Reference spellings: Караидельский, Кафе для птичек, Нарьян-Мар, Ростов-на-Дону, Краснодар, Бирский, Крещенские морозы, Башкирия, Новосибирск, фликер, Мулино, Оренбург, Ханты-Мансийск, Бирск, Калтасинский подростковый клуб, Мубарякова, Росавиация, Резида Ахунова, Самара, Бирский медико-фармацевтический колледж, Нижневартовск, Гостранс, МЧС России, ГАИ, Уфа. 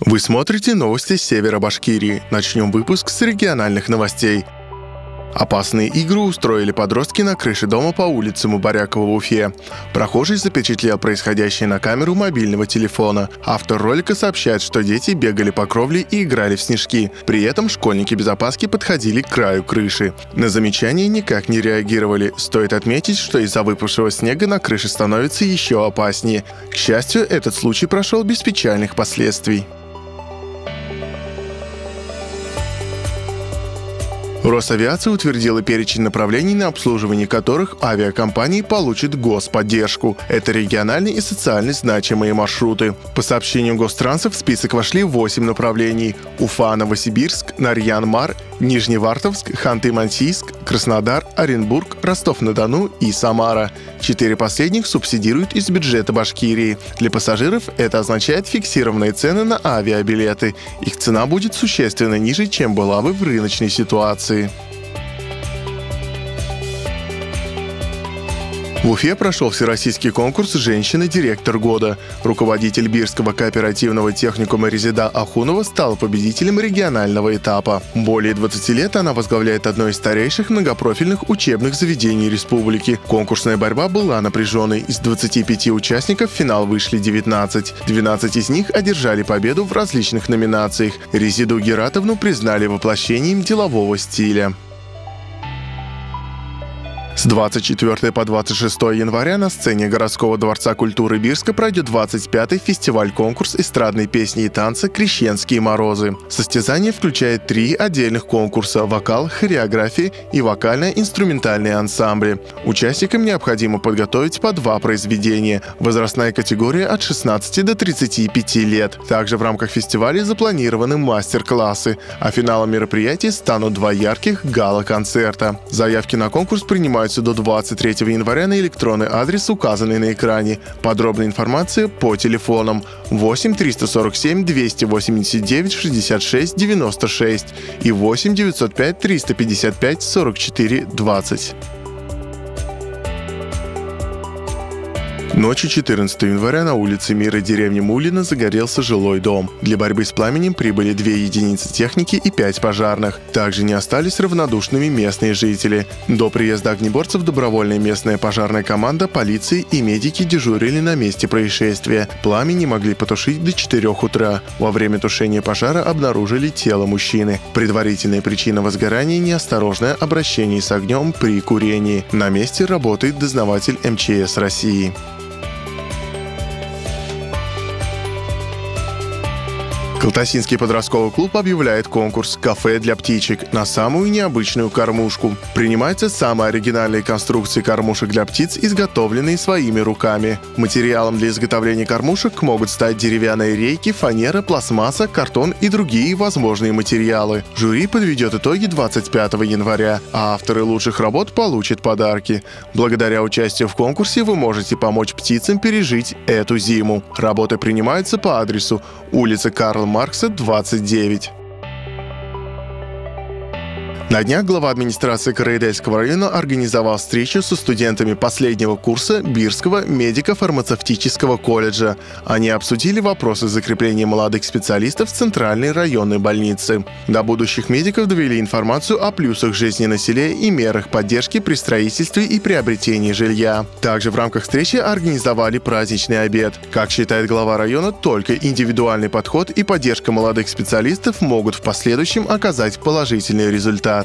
Вы смотрите новости Севера Башкирии. Начнем выпуск с региональных новостей. Опасные игры устроили подростки на крыше дома по улице Мубарякова в Уфе. Прохожий запечатлел происходящее на камеру мобильного телефона. Автор ролика сообщает, что дети бегали по кровле и играли в снежки. При этом школьники без опаски подходили к краю крыши. На замечание никак не реагировали. Стоит отметить, что из-за выпавшего снега на крыше становится еще опаснее. К счастью, этот случай прошел без печальных последствий. Росавиация утвердила перечень направлений, на обслуживание которых авиакомпании получат господдержку. Это региональные и социально значимые маршруты. По сообщению Гостранса в список вошли 8 направлений: Уфа, Новосибирск, Нарьян-Мар, Нижневартовск, Ханты-Мансийск, Краснодар, Оренбург, Ростов-на-Дону и Самара. 4 последних субсидируют из бюджета Башкирии. Для пассажиров это означает фиксированные цены на авиабилеты. Их цена будет существенно ниже, чем была бы в рыночной ситуации. В Уфе прошел всероссийский конкурс «Женщина-директор года». Руководитель Бирского кооперативного техникума Резида Ахунова стала победителем регионального этапа. Более 20 лет она возглавляет одно из старейших многопрофильных учебных заведений республики. Конкурсная борьба была напряженной. Из 25 участников в финал вышли 19. 12 из них одержали победу в различных номинациях. Резиду Гератовну признали воплощением делового стиля. С 24 по 26 января на сцене городского дворца культуры Бирска пройдет 25-й фестиваль-конкурс эстрадной песни и танца «Крещенские морозы». Состязание включает 3 отдельных конкурса – вокал, хореография и вокально-инструментальные ансамбли. Участникам необходимо подготовить по 2 произведения. Возрастная категория от 16 до 35 лет. Также в рамках фестиваля запланированы мастер-классы, а финалом мероприятия станут 2 ярких гала-концерта. Заявки на конкурс принимают до 23 января на электронный адрес, указанный на экране. Подробная информация по телефонам 8 347 289 66 96 и 8 905 355 44 20. Ночью 14 января на улице Мира деревни Мулина загорелся жилой дом. Для борьбы с пламенем прибыли 2 единицы техники и 5 пожарных. Также не остались равнодушными местные жители. До приезда огнеборцев добровольная местная пожарная команда, полиции и медики дежурили на месте происшествия. Пламя не могли потушить до 4 утра. Во время тушения пожара обнаружили тело мужчины. Предварительная причина возгорания – неосторожное обращение с огнем при курении. На месте работает дознаватель МЧС России. Калтасинский подростковый клуб объявляет конкурс «Кафе для птичек» на самую необычную кормушку. Принимаются самые оригинальные конструкции кормушек для птиц, изготовленные своими руками. Материалом для изготовления кормушек могут стать деревянные рейки, фанера, пластмасса, картон и другие возможные материалы. Жюри подведет итоги 25 января, а авторы лучших работ получат подарки. Благодаря участию в конкурсе вы можете помочь птицам пережить эту зиму. Работы принимаются по адресу улица Карла Маркса, 29. На днях глава администрации Караидельского района организовал встречу со студентами последнего курса Бирского медико-фармацевтического колледжа. Они обсудили вопросы закрепления молодых специалистов в Центральной районной больнице. До будущих медиков довели информацию о плюсах жизни на селе и мерах поддержки при строительстве и приобретении жилья. Также в рамках встречи организовали праздничный обед. Как считает глава района, только индивидуальный подход и поддержка молодых специалистов могут в последующем оказать положительный результат.